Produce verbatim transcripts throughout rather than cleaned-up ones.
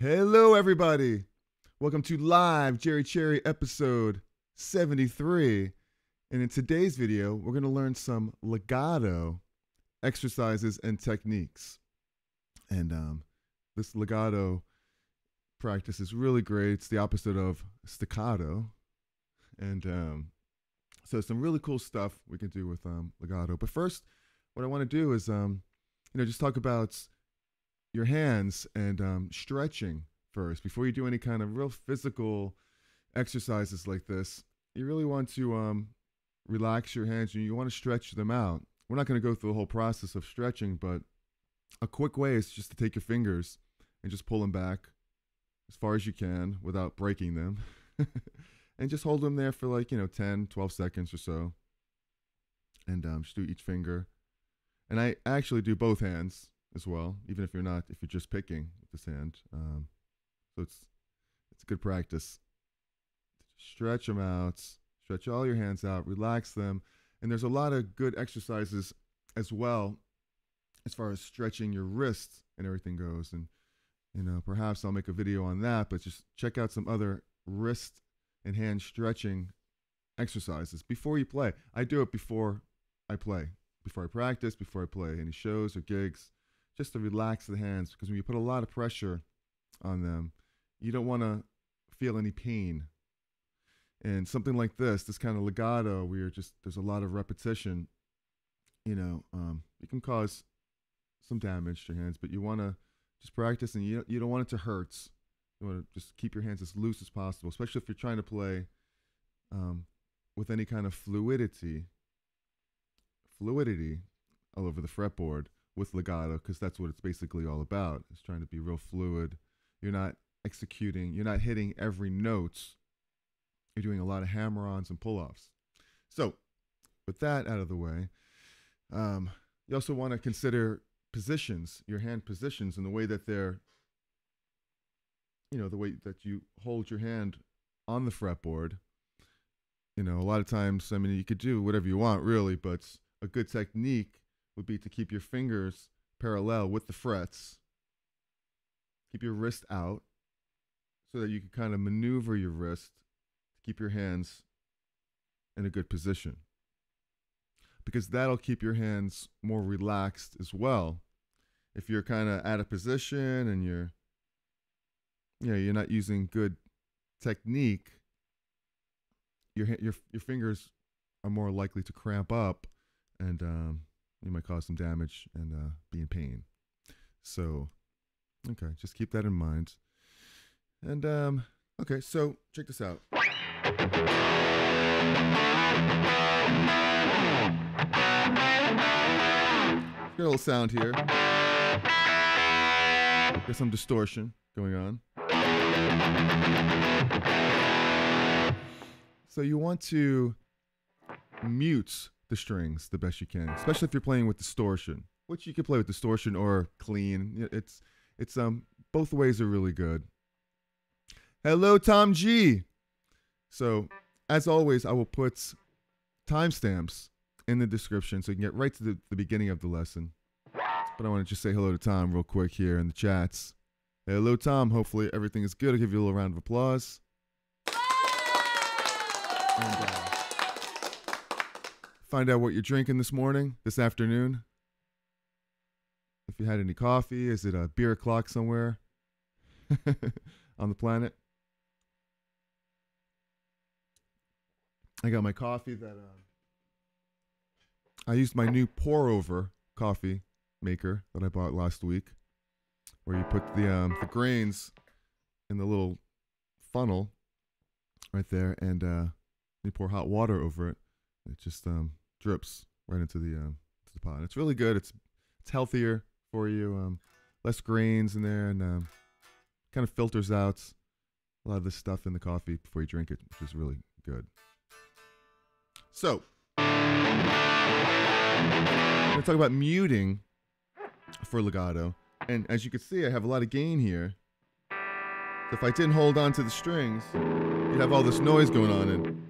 Hello, everybody. Welcome to Live Jerry Cherry episode seventy-three. And in today's video, we're going to learn some legato exercises and techniques. And um, this legato practice is really great. It's the opposite of staccato. And um, so some really cool stuff we can do with um, legato. But first, what I want to do is, um, you know, just talk about your hands and um, stretching first. Before you do any kind of real physical exercises like this, you really want to um, relax your hands and you want to stretch them out. We're not going to go through the whole process of stretching, but a quick way is just to take your fingers and just pull them back as far as you can without breaking them. And just hold them there for like, you know, ten, twelve seconds or so. And um, just do each finger. And I actually do both hands as well, even if you're not, if you're just picking with this hand. Um, so it's it's good practice. Stretch them out. Stretch all your hands out. Relax them. And there's a lot of good exercises as well as far as stretching your wrists and everything goes. And, you know, perhaps I'll make a video on that, but just check out some other wrist and hand stretching exercises before you play. I do it before I play, before I practice, before I play any shows or gigs, just to relax the hands, because when you put a lot of pressure on them, you don't want to feel any pain. And something like this, this kind of legato, where you're just, there's a lot of repetition, you know, um, it can cause some damage to your hands, but you want to just practice, and you, you don't want it to hurt. You want to just keep your hands as loose as possible, especially if you're trying to play um, with any kind of fluidity, fluidity all over the fretboard with legato, because that's what it's basically all about. It's trying to be real fluid. You're not executing, you're not hitting every note. You're doing a lot of hammer-ons and pull-offs. So with that out of the way, um, you also want to consider positions, your hand positions, and the way that they're, you know, the way that you hold your hand on the fretboard. You know, a lot of times, I mean, you could do whatever you want, really, but a good technique would be to keep your fingers parallel with the frets. Keep your wrist out so that you can kind of maneuver your wrist to keep your hands in a good position, because that'll keep your hands more relaxed as well. If you're kind of out of position and you're Yeah, you're not using good technique, your your your fingers are more likely to cramp up, and um, you might cause some damage and uh, be in pain. So, okay, just keep that in mind. And um, okay, so check this out. Got a little sound here. Got some distortion going on. So you want to mute the strings the best you can, especially if you're playing with distortion, which you can play with distortion or clean. It's it's um both ways are really good. Hello, Tom G. So as always, I will put timestamps in the description so you can get right to the, the beginning of the lesson. But I want to just say hello to Tom real quick here in the chats. Hello, Tom. Hopefully everything is good. I'll give you a little round of applause. And, uh, find out what you're drinking this morning, this afternoon. If you had any coffee, is it a beer o'clock somewhere on the planet? I got my coffee that uh, I used my new pour-over coffee maker that I bought last week, where you put the, um, the grains in the little funnel right there, and uh, you pour hot water over it. It just um, drips right into the, um, into the pot. And it's really good. It's it's healthier for you. Um, less grains in there, and um, kind of filters out a lot of the stuff in the coffee before you drink it, which is really good. So, I'm going to talk about muting for legato. And as you can see, I have a lot of gain here. So if I didn't hold on to the strings, you'd have all this noise going on. And,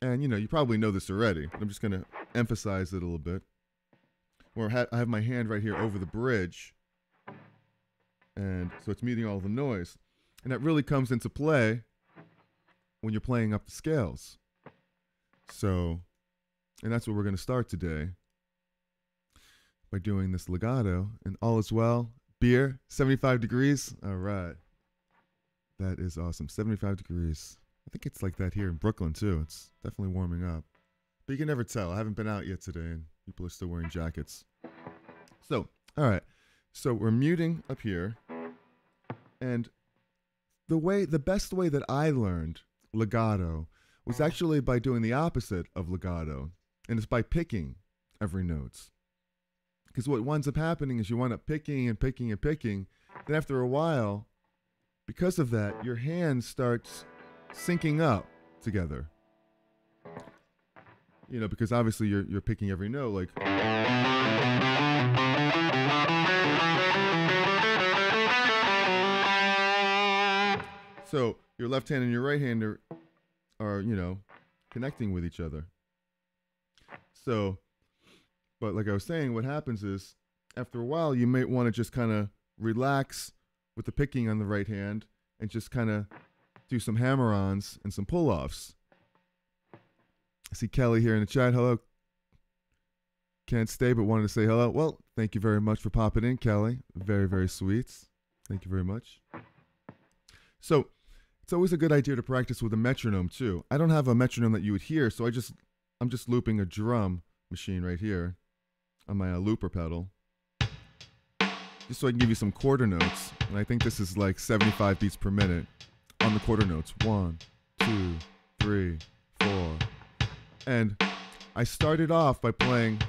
and you know, you probably know this already. I'm just going to emphasize it a little bit. Where I have my hand right here over the bridge. And so it's meeting all the noise. And that really comes into play when you're playing up the scales. So, and that's what we're going to start today by doing this legato. And all is well. Beer, seventy-five degrees. All right. That is awesome. seventy-five degrees. I think it's like that here in Brooklyn, too. It's definitely warming up. But you can never tell. I haven't been out yet today, and people are still wearing jackets. So, all right. So we're muting up here. And the way, the best way that I learned legato was actually by doing the opposite of legato. And it's by picking every note. Because what winds up happening is you wind up picking and picking and picking. Then after a while, because of that, your hand starts syncing up together. You know, because obviously you're, you're picking every note, like... So your left hand and your right hand are, are, you know, connecting with each other. So, but like I was saying, what happens is, after a while, you might want to just kind of relax with the picking on the right hand and just kind of do some hammer-ons and some pull-offs. I see Kelly here in the chat. Hello. Can't stay, but wanted to say hello. Well, thank you very much for popping in, Kelly. Very, very sweet. Thank you very much. So it's always a good idea to practice with a metronome, too. I don't have a metronome that you would hear, so I just, I'm just looping a drum machine right here on my uh, looper pedal, just so I can give you some quarter notes. And I think this is like seventy-five beats per minute on the quarter notes. One, two, three, four. And I started off by playing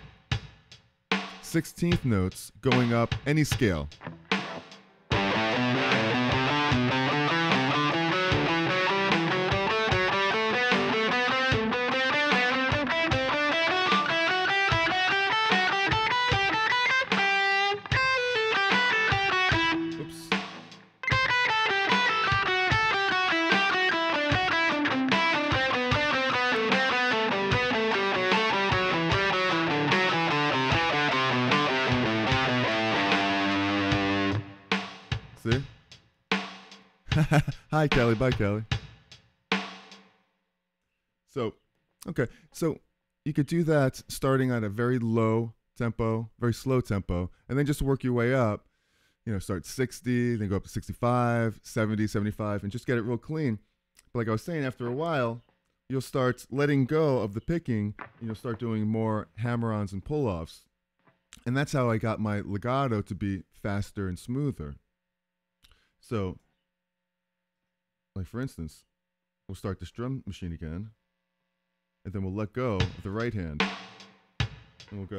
sixteenth notes going up any scale. Hi, Kelly. Bye, Kelly. So, okay. So you could do that starting at a very low tempo, very slow tempo, and then just work your way up. You know, start sixty, then go up to sixty-five, seventy, seventy-five, and just get it real clean. But like I was saying, after a while, you'll start letting go of the picking, and you'll start doing more hammer-ons and pull-offs. And that's how I got my legato to be faster and smoother. So... like, for instance, we'll start this drum machine again, and then we'll let go of the right hand, and we'll go.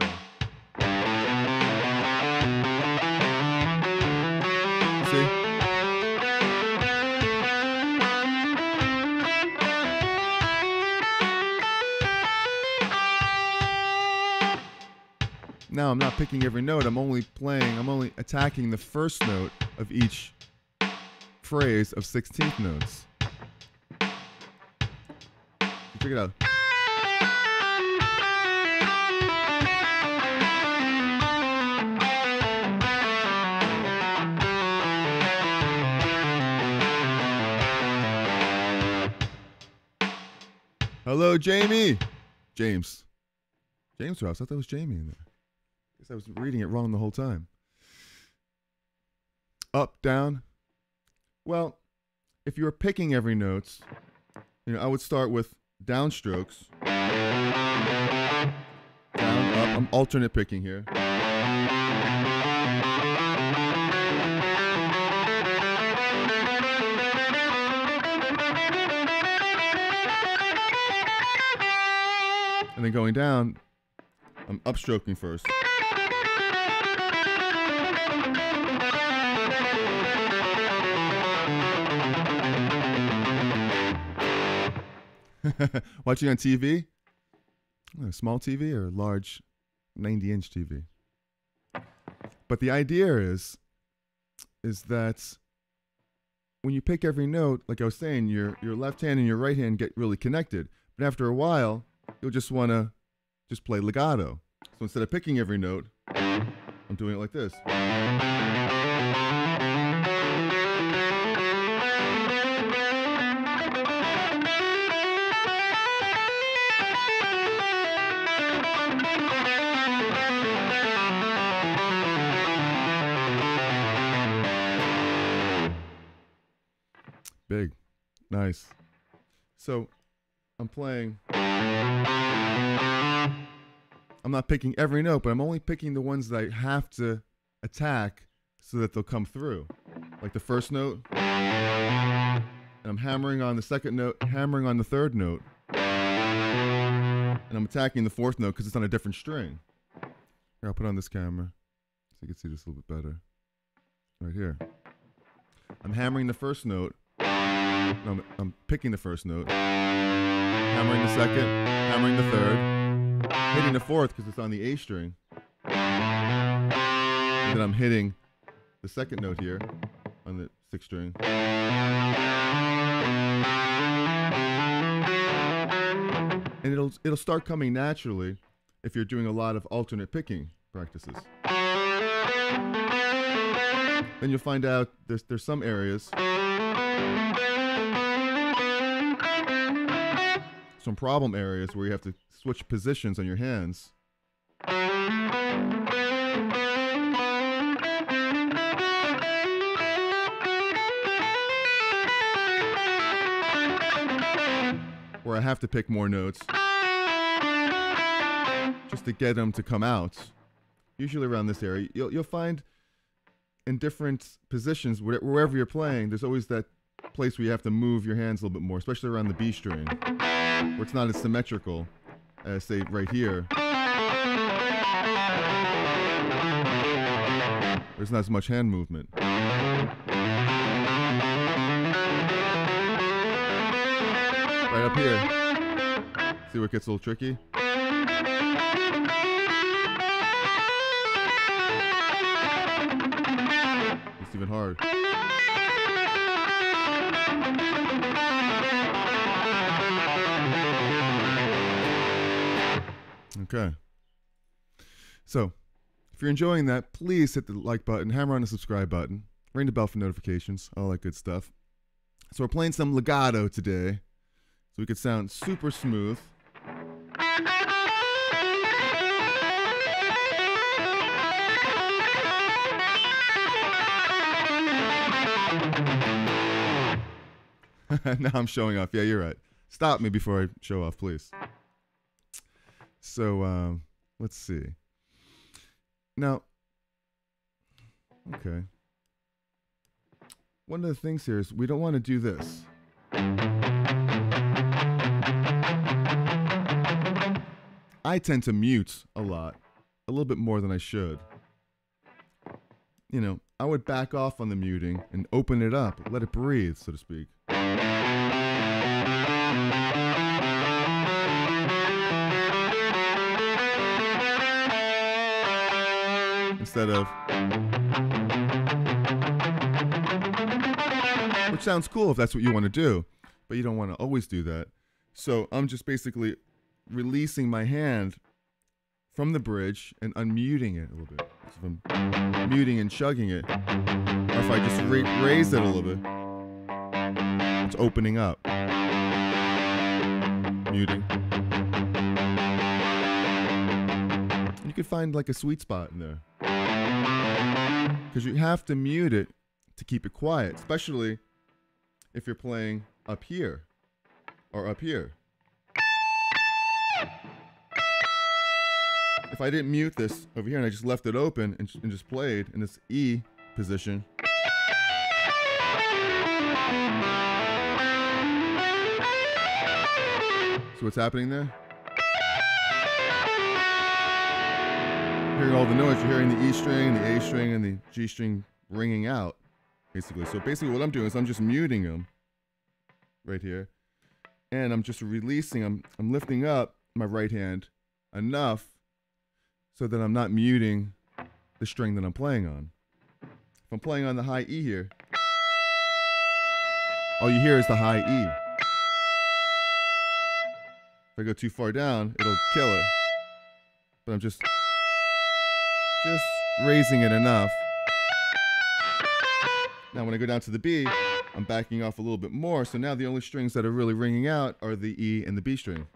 See? Now I'm not picking every note, I'm only playing, I'm only attacking the first note of each phrase of sixteenth notes. Check it out. Hello, Jamie. James. James Rouse. I thought that was Jamie in there. I guess I was reading it wrong the whole time. Up, down. Well, if you were picking every note, you know, I would start with downstrokes. Down, up. I'm alternate picking here. And then going down, I'm upstroking first. Watching on T V? Oh, small T V or large ninety inch T V? But the idea is, is that when you pick every note, like I was saying, your, your left hand and your right hand get really connected. But after a while, you'll just want to just play legato. So instead of picking every note, I'm doing it like this. big. Nice. So I'm playing. I'm not picking every note, but I'm only picking the ones that I have to attack so that they'll come through. Like the first note. And I'm hammering on the second note, hammering on the third note. And I'm attacking the fourth note because it's on a different string. Here, I'll put on this camera so you can see this a little bit better. Right here. I'm hammering the first note. No, I'm, I'm picking the first note. Hammering the second. Hammering the third. Hitting the fourth because it's on the A string. And then I'm hitting the second note here on the sixth string. And it'll it'll start coming naturally if you're doing a lot of alternate picking practices. Then you'll find out there's there's some areas, some problem areas where you have to switch positions on your hands. Where I have to pick more notes just to get them to come out. Usually around this area, you'll, you'll find in different positions, wherever you're playing, there's always that place where you have to move your hands a little bit more, especially around the B string, where it's not as symmetrical as, say, right here. There's not as much hand movement. Right up here. See where it gets a little tricky? It's even hard. Okay. So, if you're enjoying that, please hit the like button, hammer on the subscribe button, ring the bell for notifications, all that good stuff. So we're playing some legato today. So we could sound super smooth. Now I'm showing off. Yeah, you're right. Stop me before I show off, please. So, um, let's see. Now, okay. One of the things here is we don't want to do this. I tend to mute a lot, a little bit more than I should. You know, I would back off on the muting and open it up, let it breathe, so to speak. Instead of... Which sounds cool if that's what you want to do, but you don't want to always do that. So I'm just basically releasing my hand from the bridge and unmuting it a little bit. So if I'm muting and chugging it, or if I just ra raise it a little bit, it's opening up. Muting. You could find like a sweet spot in there. Because you have to mute it to keep it quiet, especially if you're playing up here or up here. If I didn't mute this over here and I just left it open and, and just played in this E position, see what's happening there? Hearing all the noise, you're hearing the E string, the A string, and the G string ringing out, basically. So basically what I'm doing is I'm just muting them right here, and I'm just releasing them. I'm, I'm lifting up my right hand enough so that I'm not muting the string that I'm playing on. If I'm playing on the high E here, all you hear is the high E. If I go too far down, it'll kill it. But I'm just, just raising it enough. Now when I go down to the B, I'm backing off a little bit more, so now the only strings that are really ringing out are the E and the B string.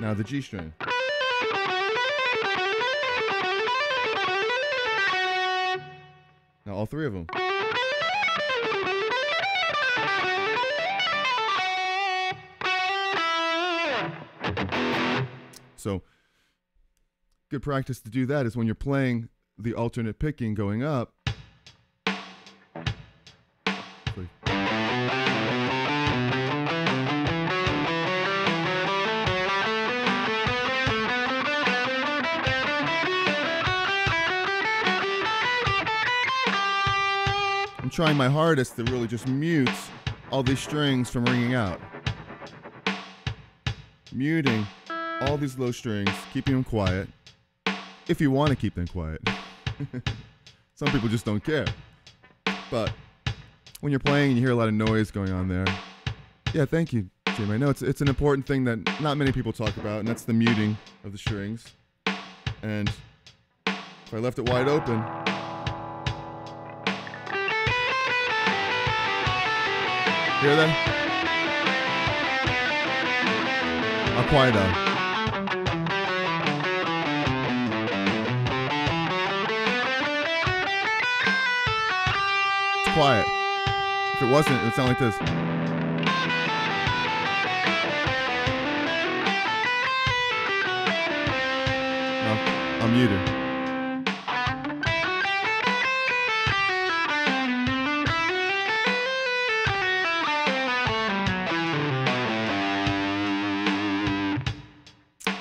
Now the G string. all three of them. So good practice to do that is when you're playing the alternate picking going up. I'm trying my hardest to really just mute all these strings from ringing out. Muting all these low strings, keeping them quiet. If you want to keep them quiet. Some people just don't care. But when you're playing and you hear a lot of noise going on there, yeah, thank you, Jim. I know it's, it's an important thing that not many people talk about, and that's the muting of the strings. And if I left it wide open, hear that? How quiet though. Quiet. If it wasn't, it would sound like this. No, I'm muted.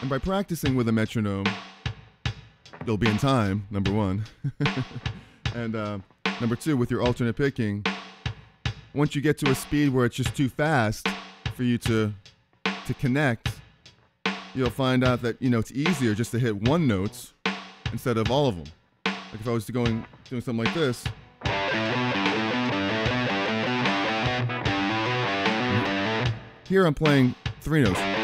And by practicing with a metronome, you'll be in time, number one. And, uh, number two, with your alternate picking, once you get to a speed where it's just too fast for you to to connect, you'll find out that, you know, it's easier just to hit one note instead of all of them. Like if I was going doing something like this, here I'm playing three notes. One,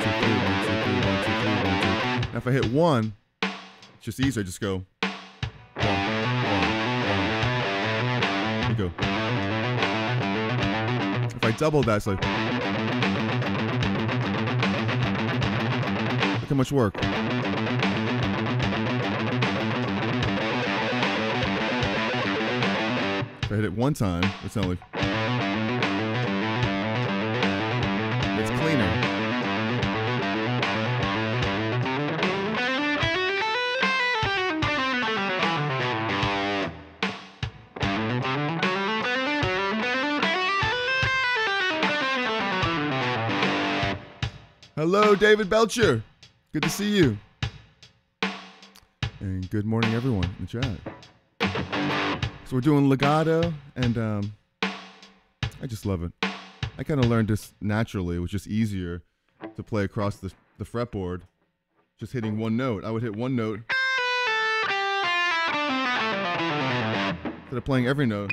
two, three, one, two, three, one, two, three, one, two. Now if I hit one, it's just easier. I just go one, one, one. You go. If I double that, it's like, look how much work. If I hit it one time, it's not like, it's cleaner. Hello, David Belcher. Good to see you. And good morning, everyone in the chat. So we're doing legato, and um, I just love it. I kind of learned this naturally. It was just easier to play across the, the fretboard, just hitting one note. I would hit one note instead of playing every note,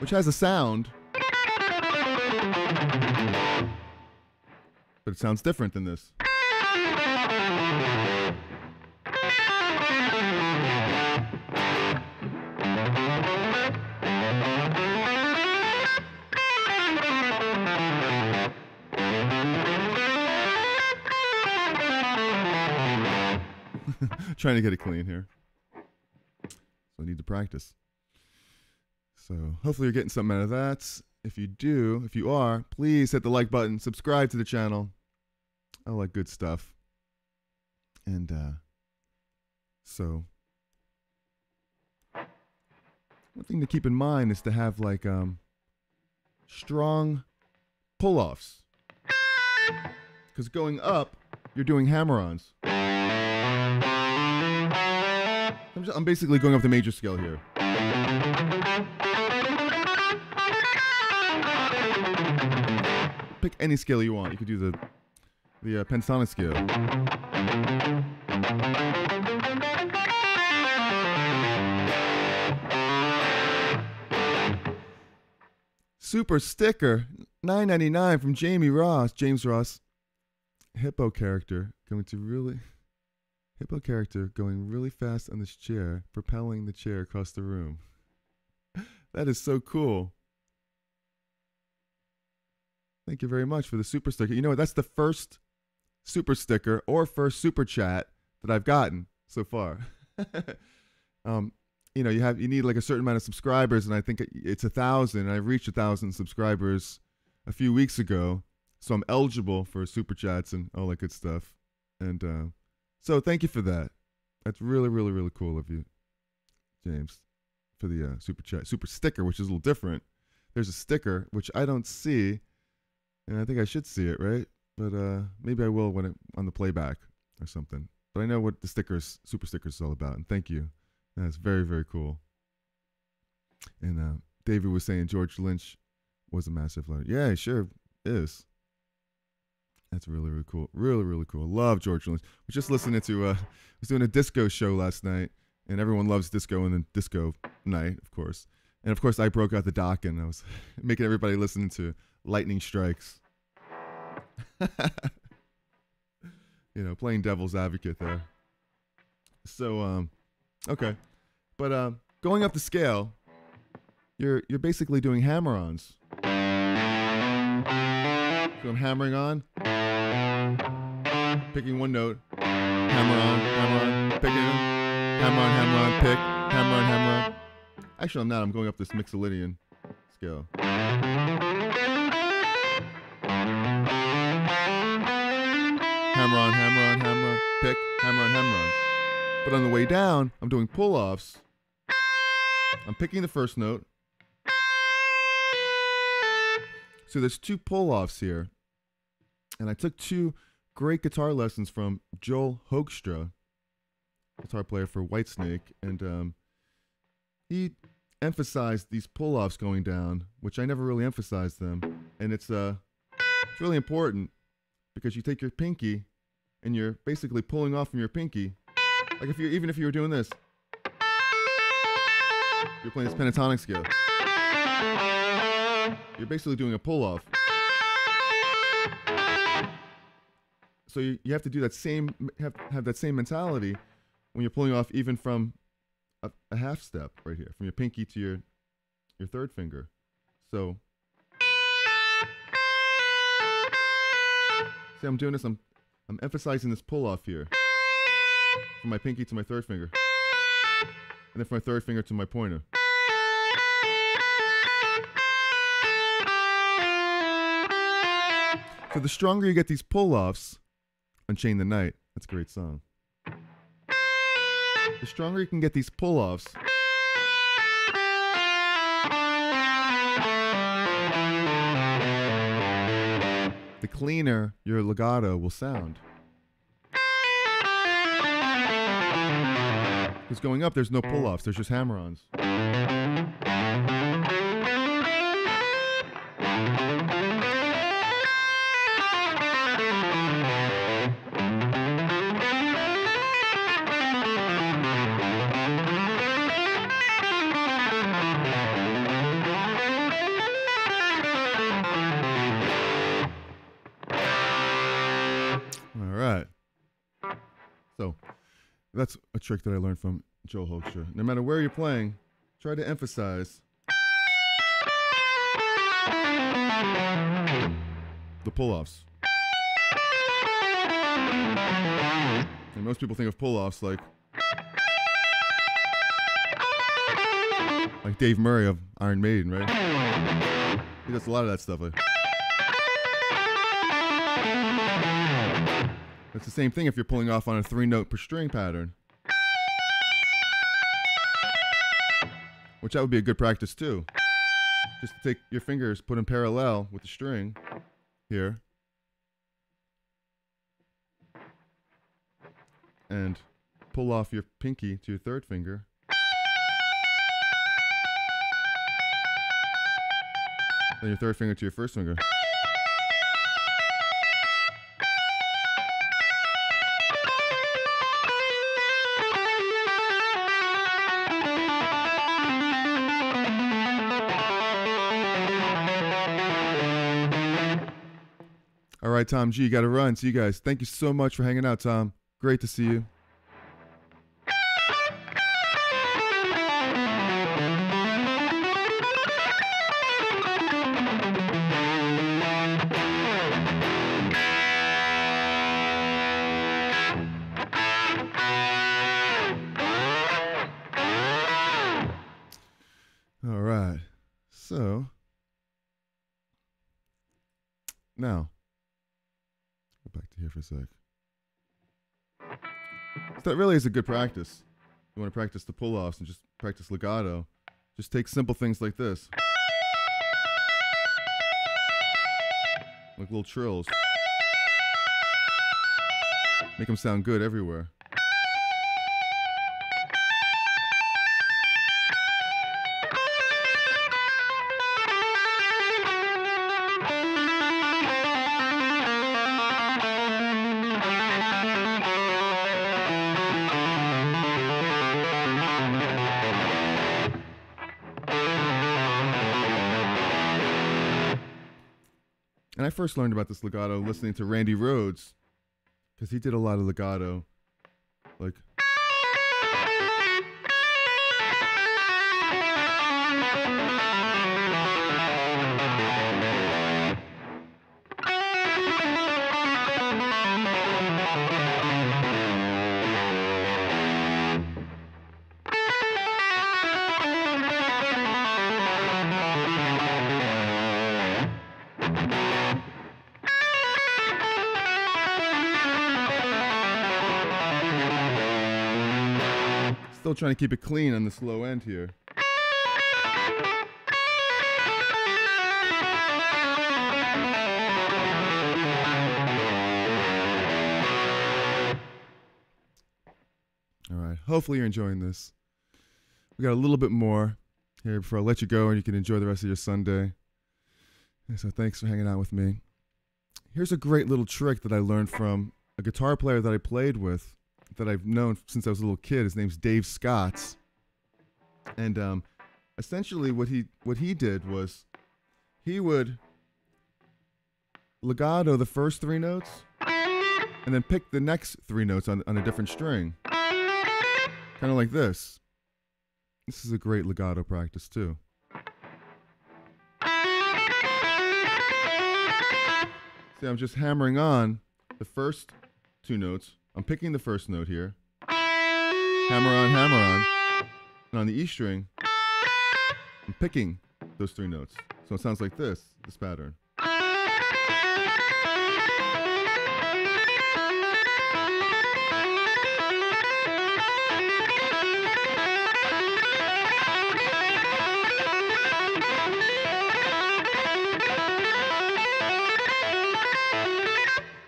which has a sound. But it sounds different than this. Trying to get it clean here. So I need to practice. So hopefully you're getting something out of that. If you do, if you are, please hit the like button, subscribe to the channel. I like good stuff. And uh, so one thing to keep in mind is to have like um, strong pull-offs. Because going up, you're doing hammer-ons. I'm, I'm basically going up the major scale here. Pick any scale you want. You could do the the uh, pentatonic scale. Super sticker nine ninety-nine from Jamie Ross. James Ross. Hippo character going to really hippo character going really fast on this chair, propelling the chair across the room. That is so cool. Thank you very much for the super sticker. You know what? That's the first super sticker or first super chat that I've gotten so far. um, you know, you have you need like a certain amount of subscribers, and I think it's a thousand. I reached a thousand subscribers a few weeks ago, so I'm eligible for super chats and all that good stuff. And uh, so thank you for that. That's really, really, really cool of you, James, for the uh, super chat, super sticker, which is a little different. There's a sticker which I don't see, and I think I should see it, right? But uh, maybe I will when it on the playback or something. But I know what the stickers, super stickers, is all about. And thank you. That's very, very cool. And uh, David was saying George Lynch was a massive learner. Yeah, he sure is. That's really, really cool. Really, really cool. Love George Lynch. We just listening to, uh, I was doing a disco show last night, and everyone loves disco, and then disco night, of course. And of course, I broke out the dock, and I was making everybody listen to Lightning Strikes. You know, playing devil's advocate there. So, um, okay. But um, going up the scale, you're you're basically doing hammer-ons. So I'm hammering on, picking one note, hammer on, hammer on, picking them, hammer on, hammer on, pick, hammer on, hammer on. Actually, I'm not. I'm going up this Mixolydian scale. Hammer on, hammer on, hammer on, pick, hammer on, hammer on. But on the way down, I'm doing pull-offs. I'm picking the first note. So there's two pull-offs here, and I took two great guitar lessons from Joel Hoekstra, guitar player for Whitesnake, and um, he emphasized these pull-offs going down, which I never really emphasized them, and it's uh, it's really important because you take your pinky and you're basically pulling off from your pinky, like if you're even if you were doing this, you're playing this pentatonic scale. You're basically doing a pull-off. So you, you have to do that same, have, have that same mentality when you're pulling off even from a, a half step right here, from your pinky to your, your third finger. So, see I'm doing this, I'm, I'm emphasizing this pull-off here. From my pinky to my third finger. And then from my third finger to my pointer. So the stronger you get these pull-offs, Unchain the Night, that's a great song. The stronger you can get these pull-offs, the cleaner your legato will sound. Because going up, there's no pull-offs, there's just hammer-ons. That's a trick that I learned from Joel Hoekstra. No matter where you're playing, try to emphasize the pull-offs. And most people think of pull-offs like like Dave Murray of Iron Maiden, right? He does a lot of that stuff. Like, it's the same thing if you're pulling off on a three-note per string pattern. Which that would be a good practice too. Just to take your fingers, put in parallel with the string here. And pull off your pinky to your third finger. Then your third finger to your first finger. Tom G, you gotta run. See you guys. Thank you so much for hanging out, Tom. Great to see you. right. So now, go back to here for a sec. So that really is a good practice. You want to practice the pull-offs and just practice legato. Just take simple things like this. Like little trills. Make them sound good everywhere. And I first learned about this legato listening to Randy Rhoads, because he did a lot of legato, like. Still trying to keep it clean on this low end here. All right, hopefully you're enjoying this. We got a little bit more here before I let you go and you can enjoy the rest of your Sunday. And so thanks for hanging out with me. Here's a great little trick that I learned from a guitar player that I played with, that I've known since I was a little kid. His name's Dave Scott. And um, essentially what he what he did was he would legato the first three notes and then pick the next three notes on, on a different string. Kind of like this. This is a great legato practice too. See, I'm just hammering on the first two notes. I'm picking the first note here, hammer on, hammer on, and on the E string, I'm picking those three notes. So it sounds like this, this pattern.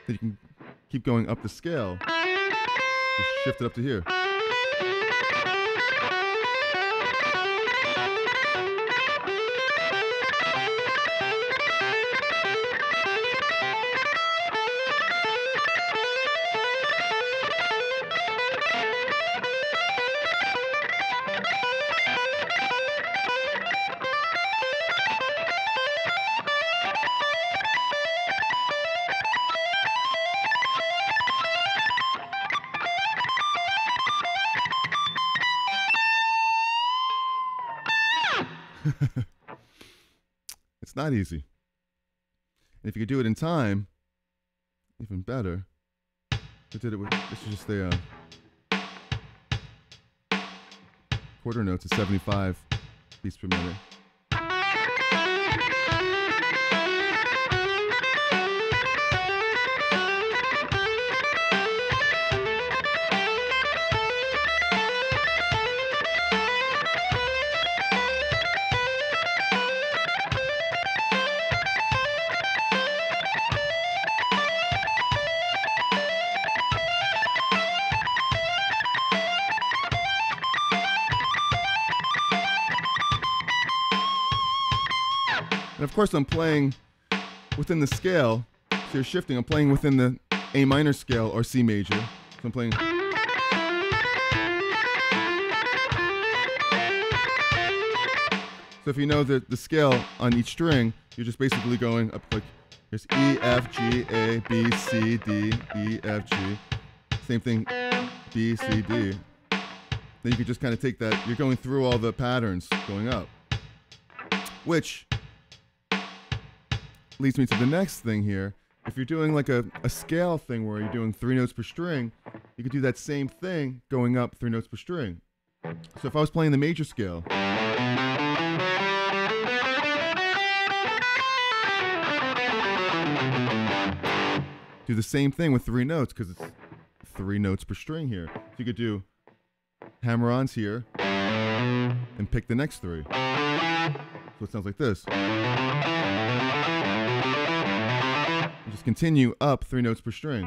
Then you can keep going up the scale. Just shift it up to here. It's not easy. And if you could do it in time, even better. I did it with, this is just the uh, quarter notes at seventy-five beats per minute. Of course, I'm playing within the scale, so you're shifting. I'm playing within the A minor scale or C major, so I'm playing. So if you know the, the scale on each string, you're just basically going up like, there's E, F, G, A, B, C, D, E, F, G. Same thing, B, C, D. Then you can just kind of take that, you're going through all the patterns going up, which leads me to the next thing here. If you're doing like a, a scale thing where you're doing three notes per string, you could do that same thing going up three notes per string. So if I was playing the major scale, do the same thing with three notes because it's three notes per string here. So you could do hammer-ons here and pick the next three. So it sounds like this. And just continue up three notes per string.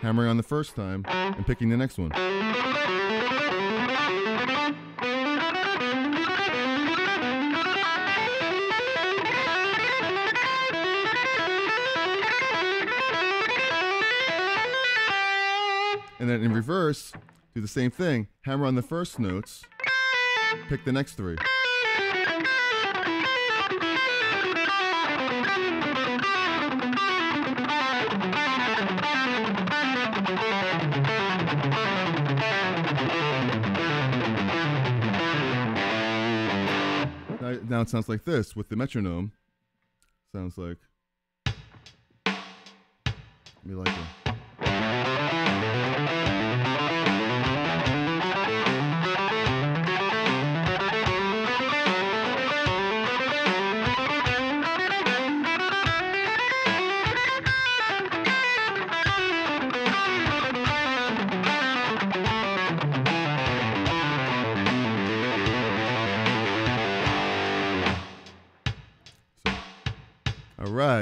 Hammering on the first time and picking the next one. And then in reverse, do the same thing. Hammer on the first notes, pick the next three. Now, now it sounds like this with the metronome. Sounds like... Be like a,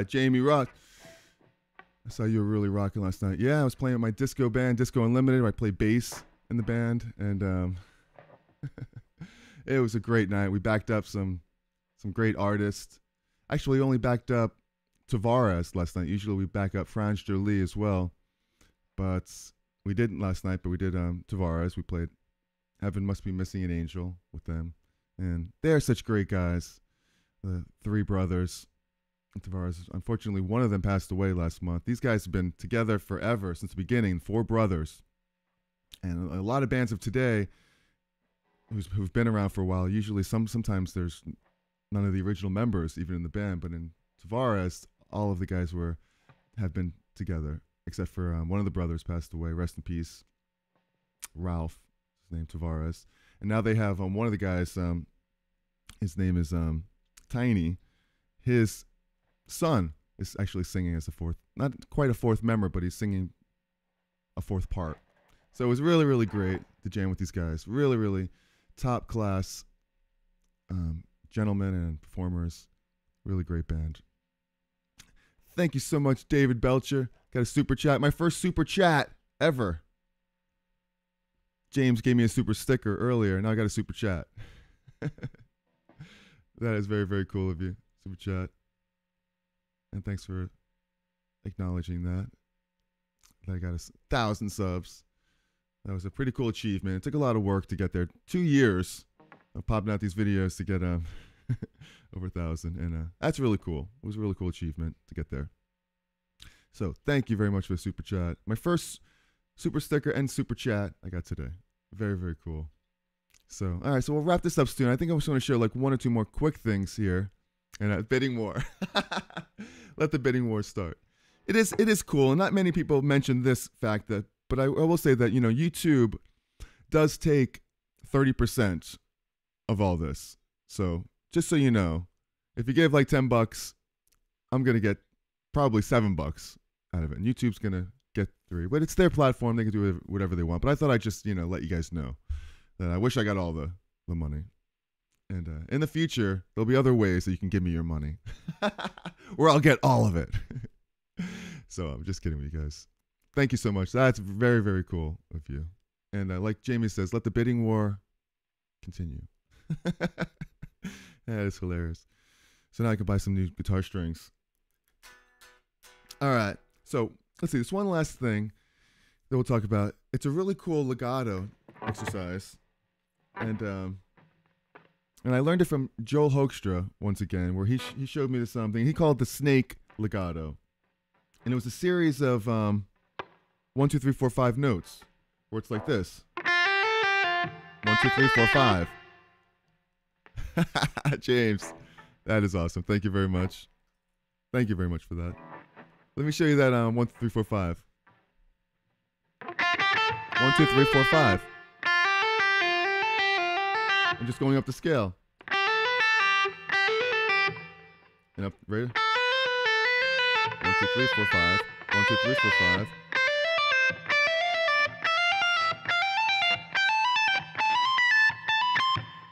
Jamie Rock. I saw you were really rocking last night. Yeah, I was playing with my disco band, Disco Unlimited, where I play bass in the band, and um, it was a great night. We backed up some some great artists. Actually, we only backed up Tavares last night. Usually we back up Franz Jolie as well, but we didn't last night, but we did um, Tavares. We played Heaven Must Be Missing an Angel with them, and they're such great guys, the three brothers. Tavares. Unfortunately, one of them passed away last month. These guys have been together forever, since the beginning, four brothers. And a lot of bands of today who's, who've been around for a while, usually some sometimes there's none of the original members even in the band, but in Tavares, all of the guys were have been together, except for um, one of the brothers passed away, rest in peace, Ralph, his name Tavares. And now they have um, one of the guys, um, his name is um, Tiny, his son is actually singing as a fourth, not quite a fourth member, but he's singing a fourth part. So it was really, really great to jam with these guys. Really, really top class um, gentlemen and performers. Really great band. Thank you so much, David Belcher. Got a super chat. My first super chat ever. James gave me a super sticker earlier. Now I got a super chat. That is very, very cool of you. Super chat. And thanks for acknowledging that. I got a thousand subs. That was a pretty cool achievement. It took a lot of work to get there. Two years of popping out these videos to get um, over a thousand. And uh, that's really cool. It was a really cool achievement to get there. So thank you very much for the super chat. My first super sticker and super chat I got today. Very, very cool. So, all right. So we'll wrap this up soon. I think I was going to show like one or two more quick things here. And a bidding war. Let the bidding war start. It is it is cool, and not many people mention this fact that, but I, I will say that, you know, YouTube does take thirty percent of all this. So just so you know, if you gave like ten bucks, I'm gonna get probably seven bucks out of it, and YouTube's gonna get three. But it's their platform; they can do whatever they want. But I thought I'd just, you know, let you guys know that I wish I got all the the money. And uh, in the future, there'll be other ways that you can give me your money, or I'll get all of it. So I'm just kidding with you guys. Thank you so much. That's very, very cool of you. And uh, like Jamie says, let the bidding war continue. That is hilarious. So now I can buy some new guitar strings. All right. So let's see. This one last thing that we'll talk about. It's a really cool legato exercise. And... Um, And I learned it from Joel Hoekstra once again, where he sh he showed me this something. He called it the snake legato, and it was a series of um, one, two, three, four, five notes, where it's like this: one, two, three, four, five. James, that is awesome. Thank you very much. Thank you very much for that. Let me show you that um, one, two, three, four, five. One, two, three, four, five. I'm just going up the scale. and up, ready? One, two, three, four, five. One, two, three, four, five.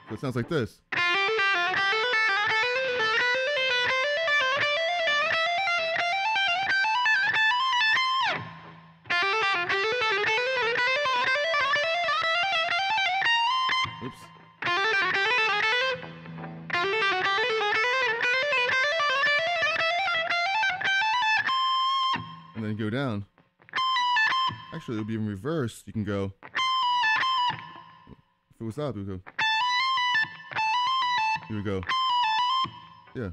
So it sounds like this. Oops. And then go down. Actually, it would be in reverse. You can go. If it was up, it would go. Here we go. Yeah.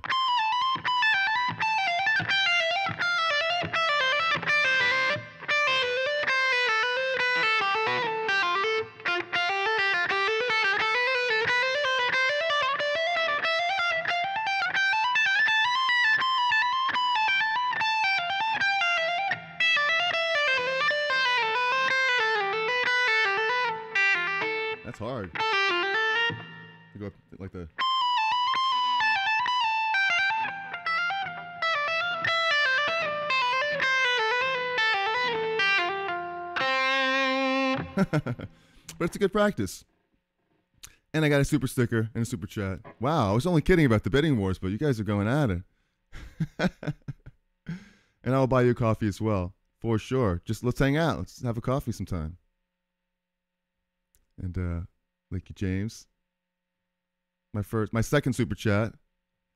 That's hard. You go up like the. But it's a good practice. And I got a super sticker and a super chat. Wow, I was only kidding about the bidding wars, but you guys are going at it. And I'll buy you coffee as well, for sure. Just let's hang out. Let's have a coffee sometime. And uh, thank you, James. My first, my second super chat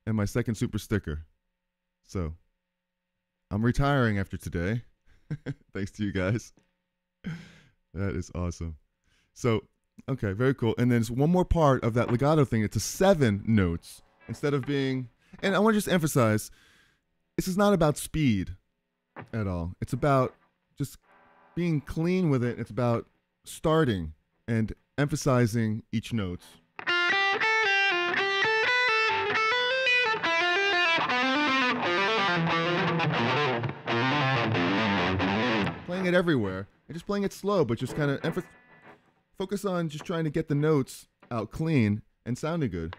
and my second super sticker. So I'm retiring after today. Thanks to you guys. That is awesome. So, okay, very cool. And then there's one more part of that legato thing. It's a seven notes instead of being, and I want to just emphasize, this is not about speed at all. It's about just being clean with it. It's about starting and emphasizing each note. Playing it everywhere. And just playing it slow, but just kind of focus on just trying to get the notes out clean and sounding good.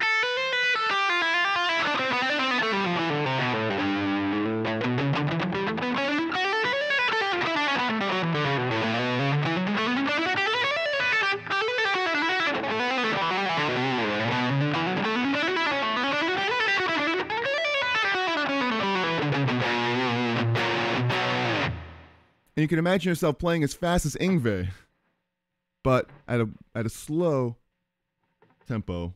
And you can imagine yourself playing as fast as Yngwie, but at a at a slow tempo.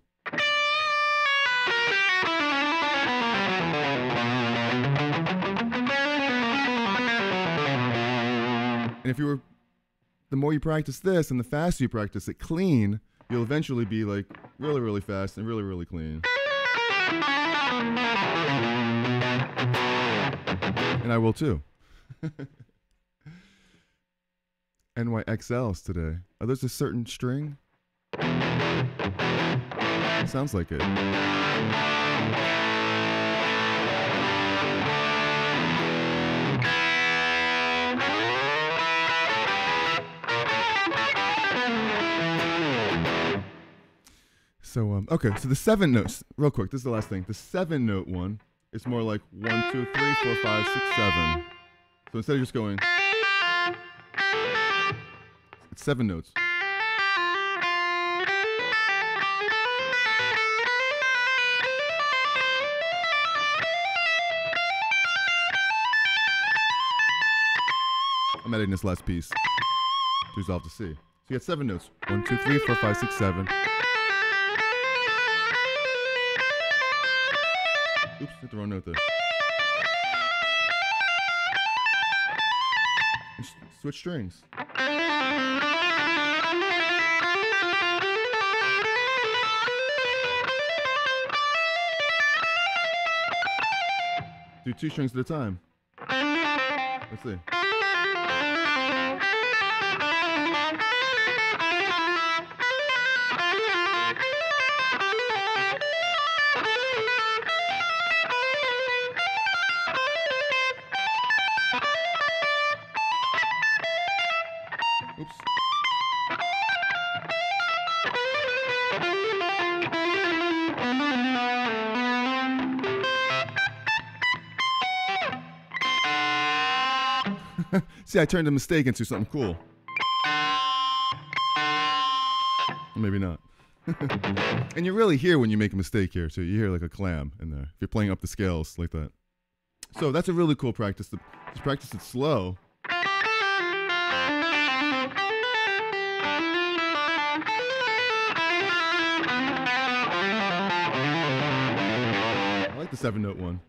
And if you were, the more you practice this and the faster you practice it clean, you'll eventually be like really, really fast and really, really clean. And I will too. N Y X Ls today. Oh, there's a certain string? Sounds like it. So, um, okay, so the seven notes, real quick, this is the last thing. The seven note one is more like one, two, three, four, five, six, seven. So instead of just going, it's seven notes. I'm editing this last piece to resolve to C. So you got seven notes. One, two, three, four, five, six, seven. Oops, hit the wrong note there. Switch strings. Do two strings at a time. Let's see. Oops. See, I turned a mistake into something cool. Maybe not. And you really hear when you make a mistake here, too. You hear like a clam in there, if you're playing up the scales like that. So that's a really cool practice, to just practice it slow. I like the seven-note one.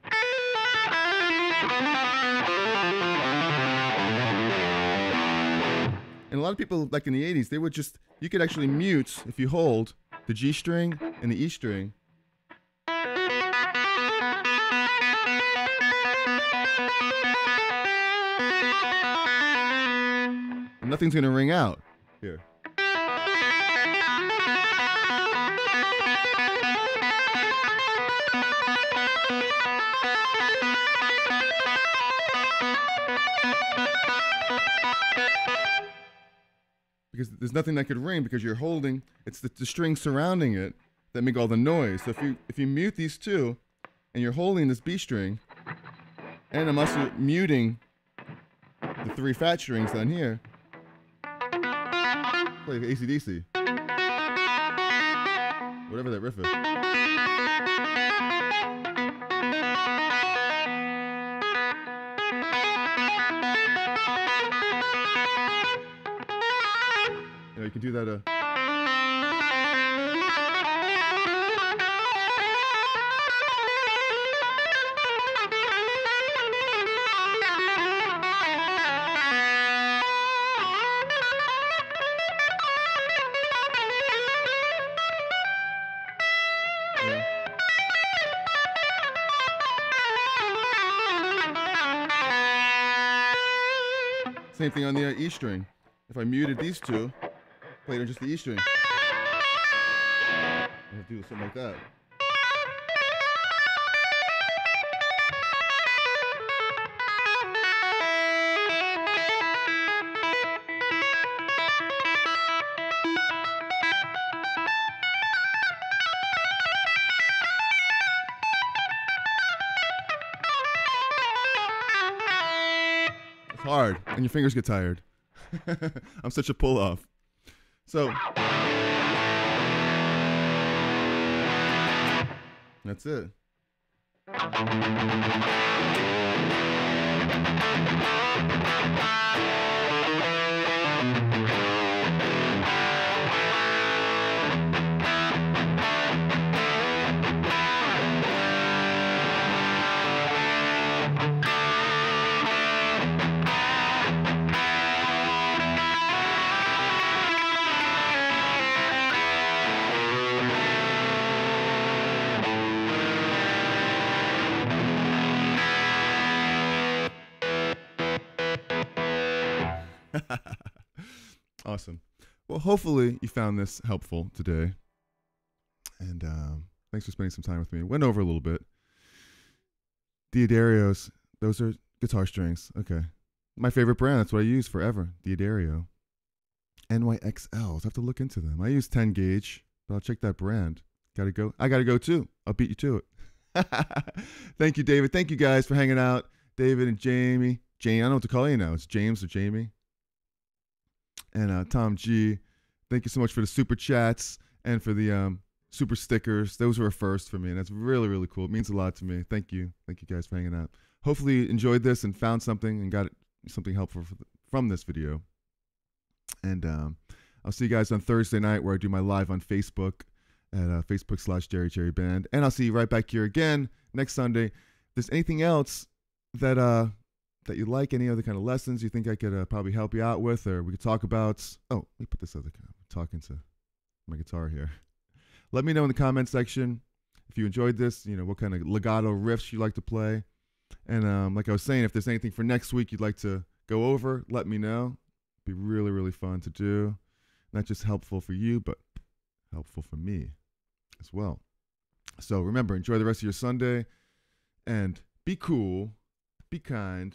And a lot of people, like in the eighties, they would just, you could actually mute, if you hold, the G string and the E string. And nothing's going to ring out here. Because there's nothing that could ring because you're holding, it's the, the strings surrounding it that make all the noise. So if you if you mute these two and you're holding this B string, and I'm also muting the three fat strings down here, play A C D C, whatever that riff is. You know, you can do that. Uh, Same thing on the uh, E string. If I muted these two, played on just the E string, I have to do something like that. Hard, and your fingers get tired. I'm such a pull-off. So, that's it. Awesome. Well, hopefully you found this helpful today. And um, thanks for spending some time with me. Went over a little bit. D'Addarios, those are guitar strings. Okay. My favorite brand. That's what I use forever. D'Addario. N Y X Ls. I have to look into them. I use ten gauge, but I'll check that brand. Gotta go. I gotta go too. I'll beat you to it. Thank you, David. Thank you guys for hanging out. David and Jamie. Jane, I don't know what to call you now. It's James or Jamie. And uh, Tom G, thank you so much for the super chats and for the um, super stickers. Those were a first for me, and that's really, really cool. It means a lot to me. Thank you. Thank you guys for hanging out. Hopefully you enjoyed this and found something and got something helpful from this video. And um, I'll see you guys on Thursday night where I do my live on Facebook at uh, Facebook slash Jerry Cherry Band. And I'll see you right back here again next Sunday. If there's anything else that... Uh, that you like, any other kind of lessons you think I could uh, probably help you out with, or we could talk about. Oh, let me put this other guy. I'm talking to my guitar here. Let me know in the comment section if you enjoyed this, you know, what kind of legato riffs you like to play. And um, like I was saying, if there's anything for next week you'd like to go over, let me know. It'd be really, really fun to do. Not just helpful for you, but helpful for me as well. So remember, enjoy the rest of your Sunday and be cool, be kind,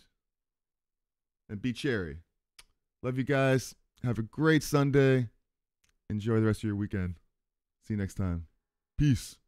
and be cherry. Love you guys. Have a great Sunday. Enjoy the rest of your weekend. See you next time. Peace.